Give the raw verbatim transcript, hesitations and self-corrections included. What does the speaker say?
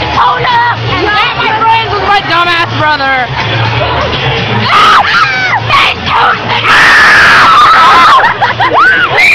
Dakota! And that, my friends, was my dumbass brother. They don't!